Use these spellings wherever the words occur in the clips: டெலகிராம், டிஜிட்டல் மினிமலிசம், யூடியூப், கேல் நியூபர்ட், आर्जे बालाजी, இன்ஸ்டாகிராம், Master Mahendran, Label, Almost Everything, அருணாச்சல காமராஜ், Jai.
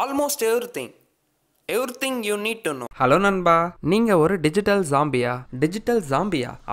Almost everything. Everything you need to know. Hello நண்பா, நீங்க ஒரு டிஜிட்டல் ஜாம்பியா?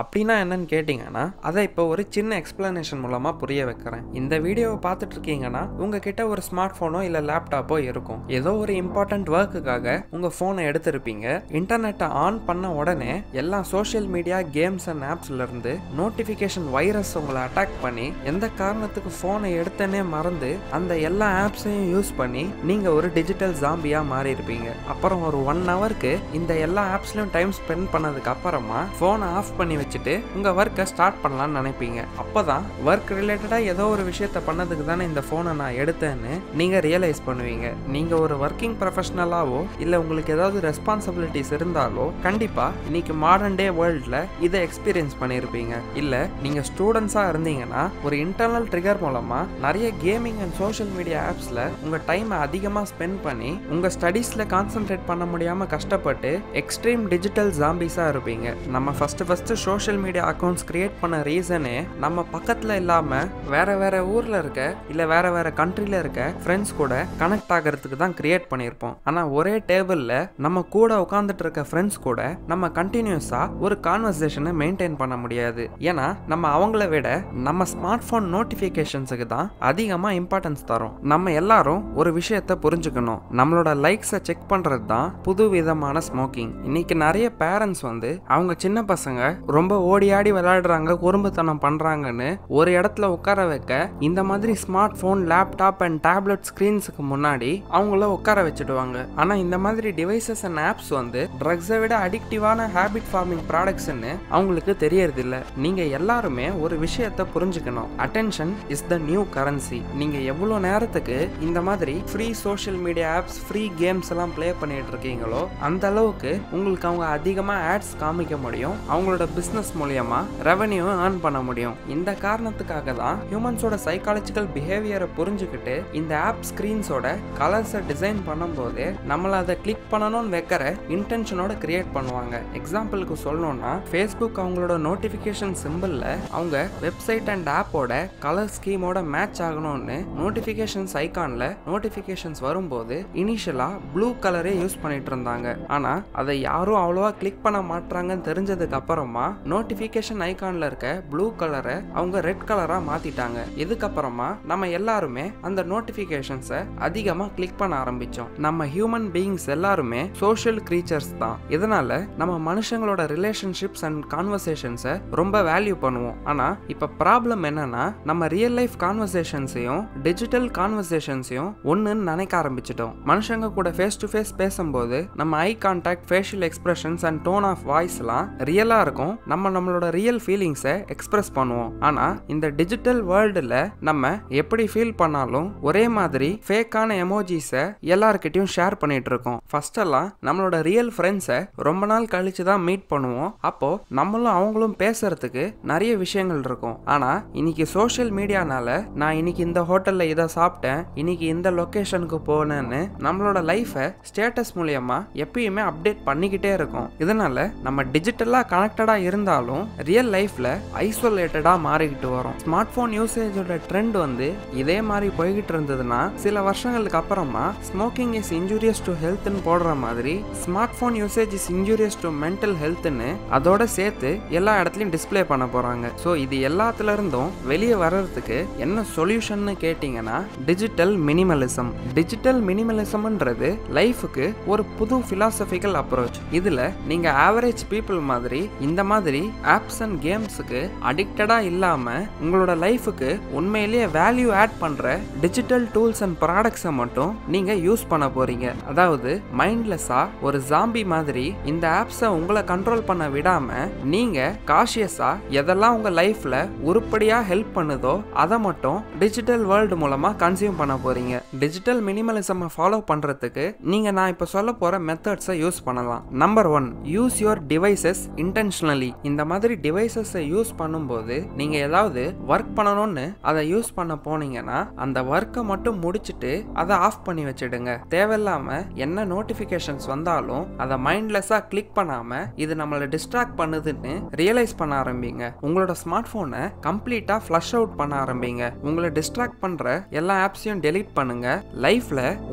அப்படினா என்னன்னு கேட்டிங்கன்னா, அதை இப்போ ஒரு சின்ன எக்ஸ்பிளனேஷன் மூலமா புரிய வைக்கிறேன். இந்த வீடியோவை பார்த்துட்டு இருக்கீங்கன்னா, உங்ககிட்ட ஒரு ஸ்மார்ட் போனோ இல்ல லேப்டாப்போ இருக்கும். ஏதோ ஒரு இம்பார்ட்டன்ட் ஒர்க்குக்காக உங்க போனை எடுத்திருப்பீங்க. இன்டர்நெட்டை ஆன் பண்ண உடனே எல்லா சோஷியல் மீடியா, கேம்ஸ் அண்ட் ஆப்ஸ்ல இருந்து நோட்டிபிகேஷன் வைரஸ் உங்களை அட்டாக் பண்ணி, எந்த காரணத்துக்கு போனை எடுத்தனே மறந்து அந்த எல்லா ஆப்ஸையும் யூஸ் பண்ணி நீங்க ஒரு டிஜிட்டல் ஜாம்பியா மாறி இருப்பீங்க. அப்புறம் ஒரு 1 ஹவருக்கு இந்த எல்லா ஆப்ஸ்லையும் டைம் ஸ்பெண்ட் பண்ணதுக்கு அப்புறமா ஃபோனை ஆஃப் பண்ணி வச்சுட்டு உங்கள் ஒர்க்கை ஸ்டார்ட் பண்ணலான்னு நினைப்பீங்க. அப்போ தான் ஒர்க் ரிலேட்டடாக ஏதோ ஒரு விஷயத்தை பண்ணதுக்கு தானே இந்த ஃபோனை நான் எடுத்தேன்னு நீங்கள் ரியலைஸ் பண்ணுவீங்க. நீங்கள் ஒரு ஒர்க்கிங் ப்ரொஃபஷனலாவோ இல்லை உங்களுக்கு ஏதாவது ரெஸ்பான்சிபிலிட்டிஸ் இருந்தாலோ கண்டிப்பாக இன்னைக்கு மாடர்ன் டே வேர்ல்டில் இதை எக்ஸ்பீரியன்ஸ் பண்ணியிருப்பீங்க. இல்லை நீங்கள் ஸ்டூடெண்ட்ஸாக இருந்தீங்கன்னா ஒரு இன்டர்னல் ட்ரிகர் மூலமாக நிறைய கேமிங் அண்ட் சோஷியல் மீடியா ஆப்ஸில் உங்கள் டைமை அதிகமாக ஸ்பெண்ட் பண்ணி உங்கள் ஸ்டடீஸில் கான்சென்ட்ரேட் பண்ண முடியாம கஷ்டப்பட்டு எக்ஸ்ட்ரீம் டிஜிட்டல் ஜாம்பிஸா இருப்பீங்க. நம்ம first social media accounts create பண்ண ரீசனே நம்ம பக்கத்துல இல்லாம வேற ஊர்ல இருக்க இல்ல வேற கண்ட்ரில இருக்க ஃப்ரெண்ட்ஸ் கூட கனெக்ட் ஆகிறதுக்கு தான் கிரியேட் பண்ணியிருப்போம். ஆனா ஒரே டேபிள்ல நம்ம கூட உட்கார்ந்துட்டு இருக்க ஃப்ரெண்ட்ஸ் கூட நம்ம கண்டினியூஸா ஒரு கான்வர்சேஷனை மெயின்டைன் பண்ண முடியாது. ஏன்னா நம்ம அவங்கள விட நம்ம ஸ்மார்ட் போன் நோட்டிபிகேஷன்ஸுக்கு தான் அதிகமா இம்பார்ட்டன்ஸ் தரும். நம்ம எல்லாரும் ஒரு விஷயத்தை புரிஞ்சுக்கணும், நம்மளோட லைக்ஸை செக் பண்றது தான் புது விதமான ஸ்மோக்கிங். இன்னைக்கு நிறைய பேரண்ட்ஸ் வந்து அவங்க சின்ன பசங்க ரொம்ப ஓடியாடி விளையாடுறாங்க, குறும்புத்தனம் பண்றாங்கன்னு ஒரு இடத்துல உட்கார வைக்க இந்த மாதிரி smart phone, laptop and tablet ஸ்கிரீன்ஸுக்கு முன்னாடி அவங்கள உட்கார வச்சுடுவாங்க. ஆனா இந்த மாதிரி டிவைசஸ் அண்ட் ஆப்ஸ் வந்து ட்ரக்ஸை விட அடிக்டிவான ஹேபிட் ஃபார்மிங் ப்ராடக்ட்ஸ்ன்னு அவங்களுக்கு தெரியறது இல்லை. நீங்க எல்லாருமே ஒரு விஷயத்தை புரிஞ்சுக்கணும், attention is the new currency. நீங்க எவ்வளவு நேரத்துக்கு இந்த மாதிரி free social media apps, free games எல்லாம் ப்ளே பண்ணிட்டு இருக்கீங்களோ அந்த அளவுக்கு உங்களுக்கு அவங்க அதிகமாக ஆட்ஸ் காமிக்க முடியும், அவங்களோட பிஸ்னஸ் மூலமா ரெவன்யூ ஏர்ன் பண்ண முடியும். இந்த காரணத்துக்காக தான் ஹியூமன்ஸோட சைக்காலஜிக்கல் பிஹேவியரை புரிஞ்சுக்கிட்டு இந்த ஆப் ஸ்க்ரீன்ஸோட கலர்ஸை டிசைன் பண்ணும்போது நம்மளை அதை கிளிக் பண்ணணும்னு வைக்கிற இன்டென்ஷனோட கிரியேட் பண்ணுவாங்க. எக்ஸாம்பிளுக்கு சொல்லணும்னா, ஃபேஸ்புக் அவங்களோட நோட்டிஃபிகேஷன் சிம்பிளில் அவங்க வெப்சைட் அண்ட் ஆப்போட கலர் ஸ்கீமோட மேட்ச் ஆகணும்னு நோட்டிஃபிகேஷன்ஸ் ஐக்கானில் நோட்டிஃபிகேஷன்ஸ் வரும்போது இனிஷியலாக ப்ளூ கலரே யூஸ் பண்ணிட்டு இருந்தாங்க. ஆனா அதை யாரும் அவ்வளவா கிளிக் பண்ண மாட்டாங்கன்னு தெரிஞ்சதுக்கு அப்புறமா நோட்டிபிகேஷன் ஐகான்ல இருக்க ப்ளூ கலரை அவங்க ரெட் கலரா மாத்திட்டாங்க. இதுக்கப்புறமா நம்ம எல்லாருமே அந்த நோட்டிபிகேஷன்ஸை அதிகமா கிளிக் பண்ண ஆரம்பிச்சோம். நம்ம ஹியூமன் பீயிங்ஸ் எல்லாருமே சோஷியல் கிரீச்சர்ஸ் தான். இதனால நம்ம மனுஷங்களோட ரிலேஷன்ஷிப்ஸ் அண்ட் கான்வர்சேஷன்ஸை ரொம்ப வேல்யூ பண்ணுவோம். ஆனா இப்ப ப்ராப்ளம் என்னன்னா, நம்ம ரியல் லைஃப் கான்வர்சேஷன்ஸையும் டிஜிட்டல் கான்வர்சேஷன்ஸையும் ஒன்னுன்னு நினைக்க ஆரம்பிச்சிட்டோம். மனுஷங்க கூட ஃபேஸ் டு ஃபேஸ் பேசும்போது நம்ம eye contact, facial expressions and tone of வாய்ஸ்லாம் ரியலாக இருக்கும். நம்ம நம்மளோட ரியல் ஃபீலிங்ஸை எக்ஸ்பிரஸ் பண்ணுவோம். ஆனால் இந்த டிஜிட்டல் வேர்ல்டில் நம்ம எப்படி ஃபீல் பண்ணாலும் ஒரே மாதிரி ஃபேக்கான எமோஜிஸை எல்லாருக்கிட்டையும் ஷேர் பண்ணிட்டு இருக்கோம். ஃபர்ஸ்டெல்லாம் நம்மளோட ரியல் ஃப்ரெண்ட்ஸை ரொம்ப நாள் கழிச்சு தான் மீட் பண்ணுவோம். அப்போது நம்மளும் அவங்களும் பேசுறதுக்கு நிறைய விஷயங்கள் இருக்கும். ஆனால் இன்னைக்கு சோஷியல் மீடியானால நான் இன்னைக்கு இந்த ஹோட்டலில் இதை சாப்பிட்டேன், இன்னைக்கு இந்த லொக்கேஷனுக்கு போனேன்னு நம்மளோட லைஃபை ஸ்டேட்டஸ் மூலமா எப்பயுமே அப்டேட் பண்ணிக்கிட்டே இருக்கும். இதனால நம்ம டிஜிட்டலா கனெக்டடா இருந்தாலும் ரியல் லைஃப்ல ஐசோலேட்டடா மாறிக்கிட்டு வரோம். ஸ்மார்ட் போன் யூசேஜோட ட்ரெண்ட் வந்து இதே மாதிரி போய்கிட்டு இருந்ததுன்னா சில வருஷங்களுக்கு அப்புறமா ஸ்மோக்கிங் இஸ் இன்ஜூரியஸ் டு ஹெல்த்னு போடுற மாதிரி smart phone usage is injurious to mental ஹெல்த்னு அதோட சேர்த்து எல்லா இடத்துலையும் டிஸ்பிளே பண்ண போறாங்க. ஸோ இது எல்லாத்துல இருந்தும் வெளியே வர்றதுக்கு என்ன சொல்யூஷன்னு கேட்டீங்கன்னா, டிஜிட்டல் மினிமலிசம். டிஜிட்டல் மினிமலிசம்ன்றது லைஃபுக்கு ஒரு புது பிலாசபிக்கல் அப்ரோச். இதுல நீங்க ஆவரேஜ் பீப்புள் மாதிரி இந்த மாதிரி ஆப்ஸ் அண்ட் கேம்ஸுக்கு அடிக்டடா இல்லாம உங்களோட லைஃபுக்கு உண்மையிலேயே வேல்யூ ஆட் பண்ற டிஜிட்டல் டூல்ஸ் அண்ட் ப்ராடக்ட்ஸை மட்டும் நீங்க யூஸ் பண்ண போறீங்க. அதாவது மைண்ட்லெஸ்ஸா ஒரு ஜாம்பி மாதிரி இந்த ஆப்ஸை உங்களை கண்ட்ரோல் பண்ண விடாம நீங்க காஷியஸா எதெல்லாம் உங்க லைஃப்ல உருப்படியா ஹெல்ப் பண்ணுதோ அதை மட்டும் டிஜிட்டல் வேர்ல்டு மூலமா கன்சியூம் பண்ண போறீங்க. டிஜிட்டல் மினிமலிசம் ஃபாலோ பண்றதுக்கு நீங்க நான் இப்போ சொல்ல போகிற மெத்தட்ஸை யூஸ் பண்ணலாம். Number one, use your devices intentionally. இந்த மாதிரி டிவைசஸை யூஸ் பண்ணும்போது நீங்கள் ஏதாவது ஒர்க் பண்ணணும்னு அதை யூஸ் பண்ண போனீங்கன்னா அந்த ஒர்க்கை மட்டும் முடிச்சுட்டு அதை ஆஃப் பண்ணி வச்சிடுங்க. தேவையில்லாமல் என்ன நோட்டிஃபிகேஷன்ஸ் வந்தாலும் அதை மைண்ட்லெஸ்ஸாக கிளிக் பண்ணாமல் இது நம்மளை டிஸ்ட்ராக்ட் பண்ணுதுன்னு ரியலைஸ் பண்ண ஆரம்பிங்க. உங்களோட ஸ்மார்ட் ஃபோனை கம்ப்ளீட்டாக ஃப்ளஷ் அவுட் பண்ண ஆரம்பிங்க. உங்களை டிஸ்ட்ராக்ட் பண்ணுற எல்லா ஆப்ஸையும் டெலீட் பண்ணுங்க. லைஃப்பில்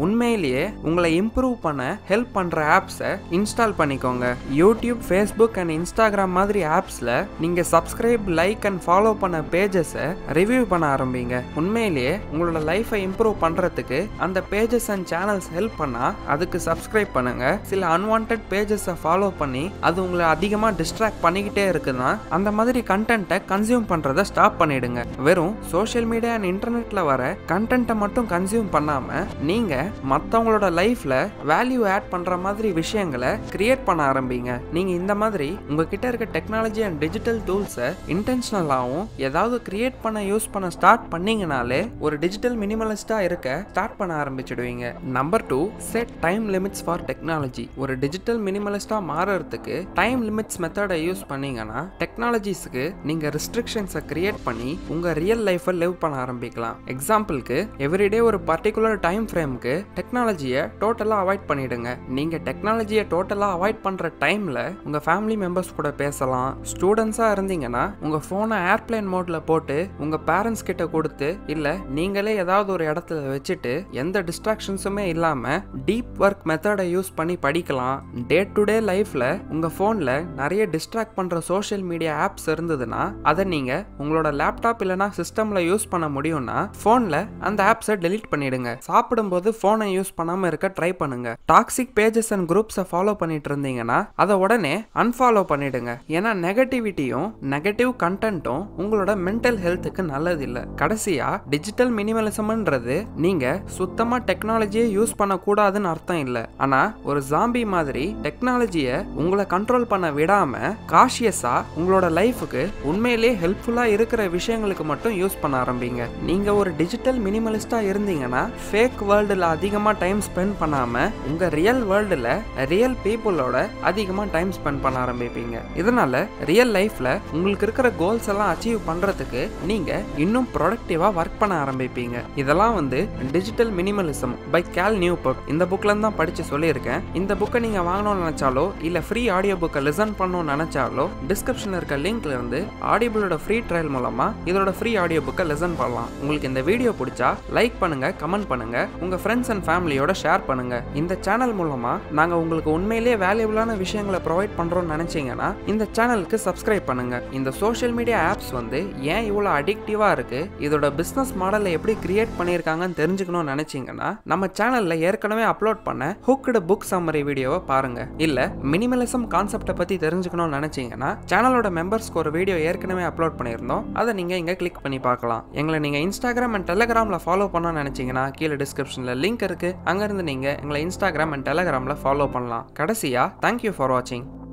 உண்மையிலேயே உங்களை இம்ப்ரூவ் பண்ண ஹெல்ப் பண்ணுற ஆப்ஸை இன்ஸ்டால் பண்ணிக்கோங்க. யூடியூப், ஃபேஸ்புக் அண்ட் இன்ஸ்டாகிராம் மாதிரி ஆப்ஸில் நீங்கள் சப்ஸ்கிரைப், லைக் அண்ட் ஃபாலோ பண்ண பேஜஸை ரிவ்யூ பண்ண ஆரம்பிங்க. உண்மையிலேயே உங்களோட லைஃப்பை இம்ப்ரூவ் பண்ணுறதுக்கு அந்த பேஜஸ் அண்ட் சேனல்ஸ் ஹெல்ப் பண்ணால் அதுக்கு சப்ஸ்கிரைப் பண்ணுங்க. சில அன்வான்ட் பேஜஸை ஃபாலோ பண்ணி அது உங்களை அதிகமாக டிஸ்ட்ராக்ட் பண்ணிக்கிட்டே இருக்குன்னா அந்த மாதிரி கண்டென்ட்டை கன்சியூம் பண்ணுறதை ஸ்டாப் பண்ணிடுங்க. வெறும் சோஷியல் மீடியா அண்ட் இன்டர்நெட்டில் வர கண்டென்ட்டை மட்டும் கன்சியூம் பண்ணாமல் நீங்கள் மற்றவங்களோட லைஃப்பில் வேல்யூ ஆட் பண்ணுற மாதிரி விஷயங்களை கிரியேட் பண்ண ஆரம்பிங்க. நீங்கள் இந்த மாதிரி உங்ககிட்ட இருக்க டெக்னாலஜி அண்ட் டிஜிட்டல் டூல்ஸை இன்டென்ஷனலாகவும் ஏதாவது கிரியேட் பண்ண யூஸ் பண்ண ஸ்டார்ட் பண்ணிங்கனாலே ஒரு டிஜிட்டல் மினிமலிஸ்டாக இருக்க ஸ்டார்ட் பண்ண ஆரம்பிச்சிடுவீங்க. Number two, set time limits for technology. ஒரு டிஜிட்டல் மினிமலிஸ்டாக மாறுறதுக்கு டைம் லிமிட்ஸ் மெத்தடை யூஸ் பண்ணீங்கன்னா டெக்னாலஜிஸ்க்கு நீங்கள் ரெஸ்ட்ரிக்ஷன்ஸை கிரியேட் பண்ணி உங்கள் ரியல் லைஃப்பை லிவ் பண்ண ஆரம்பிக்கலாம். எக்ஸாம்பிளுக்கு, எவ்ரிடே ஒரு பர்டிகுலர் டைம் ஃப்ரேமுக்கு டெக்னாலஜியை டோட்டலாக அவாய்ட் பண்ணிடுங்க. நீங்கள் டெக்னாலஜியை டோட்டலாக அவாய்ட் பண்ணுற டைமில் உங்கள் ஃபேமிலி மெம்பர்ஸ் கூட பேசலாம். ஸ்டூடெண்ட்ஸாக இருந்தீங்கன்னா உங்கள் ஃபோனை ஏர்பிளைன் மோடில் போட்டு உங்கள் பேரண்ட்ஸ் கிட்ட கொடுத்து இல்லை நீங்களே ஏதாவது ஒரு இடத்துல வச்சுட்டு எந்த டிஸ்ட்ராக்ஷன்ஸுமே இல்லாமல் டீப் ஒர்க் மெத்தடை யூஸ் பண்ணி படிக்கலாம். டே டு டே லைஃப்ல உங்க போன்ல நிறைய டிஸ்ட்ராக்ட் பண்ற சோஷியல் மீடியா ஆப்ஸ் இருந்ததுன்னா அதை நீங்க உங்களோட லேப்டாப் இல்லைனா சிஸ்டம்ல யூஸ் பண்ண முடியும்னா போன்ல அந்த ஆப்ஸை டெலிட் பண்ணிடுங்க. சாப்பிடும்போது போனை யூஸ் பண்ணாம இருக்க ட்ரை பண்ணுங்க. டாக்ஸிக் பேஜஸ் அண்ட் குரூப்ஸை ஃபாலோ பண்ணிட்டு இருந்தீங்கன்னா அதை உடனே அன்ஃபாலோ பண்ணிடுங்க. ஏன்னா நெகட்டிவிட்டியும் நெகட்டிவ் கண்டென்ட்டும் உங்களோட மென்டல் ஹெல்த்துக்கு நல்லது இல்லை. கடைசியா, டிஜிட்டல் மினிமலிசம்ன்றது நீங்க சுத்தமா டெக்னாலஜியை யூஸ் பண்ணக்கூடாதுன்னு அர்த்தம் இல்லை. ஆனால் ஒரு ஜாம்பி மாதிரி டெக்னாலஜியை உங்களை கண்ட்ரோல் பண்ண விடாமல் காஷியஸாக உங்களோட லைஃபுக்கு உண்மையிலே ஹெல்ப்ஃபுல்லாக இருக்கிற விஷயங்களுக்கு மட்டும் யூஸ் பண்ண ஆரம்பிங்க. நீங்கள் ஒரு டிஜிட்டல் மினிமலிஸ்டாக இருந்தீங்கன்னா ஃபேக் வேர்ல்டில் அதிகமாக டைம் ஸ்பெண்ட் பண்ணாமல் உங்கள் ரியல் வேர்ல்டில் ரியல் பீப்புளோட அதிகமாக டைம் ஸ்பெண்ட் பண்ண ஆரம்பிப்பீங்க. இதனால் ரியல் லைஃப்பில் உங்களுக்கு இருக்கிற கோல்ஸ் எல்லாம் அச்சீவ் பண்ணுறதுக்கு நீங்கள் இன்னும் ப்ரொடக்டிவாக ஒர்க் பண்ண ஆரம்பிப்பீங்க. இதெல்லாம் வந்து டிஜிட்டல் மினிமலிசம் by கேல் நியூபர்ட் இந்த புக்லேருந்து தான் படித்து சொல்லியிருக்கேன். இந்த புக்கை நீங்கள் வாங்கணும்னு நினச்சாலோ இல்லை ஃப்ரீ ஆடியோ புக்கை லிசன் பண்ணணும்னு நினச்சாலோ டிஸ்கிரிப்ஷனில் இருக்க லிங்க்லேருந்து ஆடியோபுக்கோட ஃப்ரீ ட்ரையல் மூலமாக இதோட ஃப்ரீ ஆடியோ புக்கை லிசன் பண்ணலாம். உங்களுக்கு இந்த வீடியோ பிடிச்சா லைக் பண்ணுங்கள், கமெண்ட் பண்ணுங்கள், உங்கள் ஃப்ரெண்ட்ஸ் அண்ட் ஃபேமிலியோட ஷேர் பண்ணுங்கள். இந்த சேனல் மூலமாக நாங்கள் உங்களுக்கு உண்மையிலேயே வேல்யூபிளான விஷயங்களை ப்ரொவைட் பண்ணுறோன்னு நினச்சிங்கன்னா இந்த சேனலுக்கு சப்ஸ்கிரைப் பண்ணுங்கள். இந்த சோஷியல் மீடியா ஆப்ஸ் வந்து ஏன் இவ்வளோ அடிக்டிவாக இருக்குது, இதோட பிஸ்னஸ் மாடலை எப்படி கிரியேட் பண்ணியிருக்காங்கன்னு தெரிஞ்சுக்கணும்னு நினச்சிங்கன்னா நம்ம சேனலில் ஏற்கனவே அப்லோட் பண்ண ஹுக்டு புக் சம்மரி வீடியோவை பாருங்க. இல்ல மினிமலிசம் கான்செப்டை பத்தி தெரிஞ்சுக்கணும்னு நினைச்சீங்கன்னா சேனலோட மெம்பர்ஸ்க்கு ஒரு வீடியோ ஏற்கனவே அப்லோட் பண்ணியிருந்தோம், அதை நீங்க இங்க கிளிக் பண்ணி பார்க்கலாம். எங்களை நீங்க இன்ஸ்டாகிராம் அண்ட் டெலகிராம்ல ஃபாலோ பண்ணணும்னு நினைச்சீங்கன்னா கீழே டிஸ்கிரிப்ஷன்ல லிங்க் இருக்கு, அங்க இருந்து நீங்க எங்களை இன்ஸ்டாகிராம் அண்ட் டெலகிராம்ல ஃபாலோ பண்ணலாம். கடைசியா, தேங்க்யூ ஃபார் வாட்சிங்.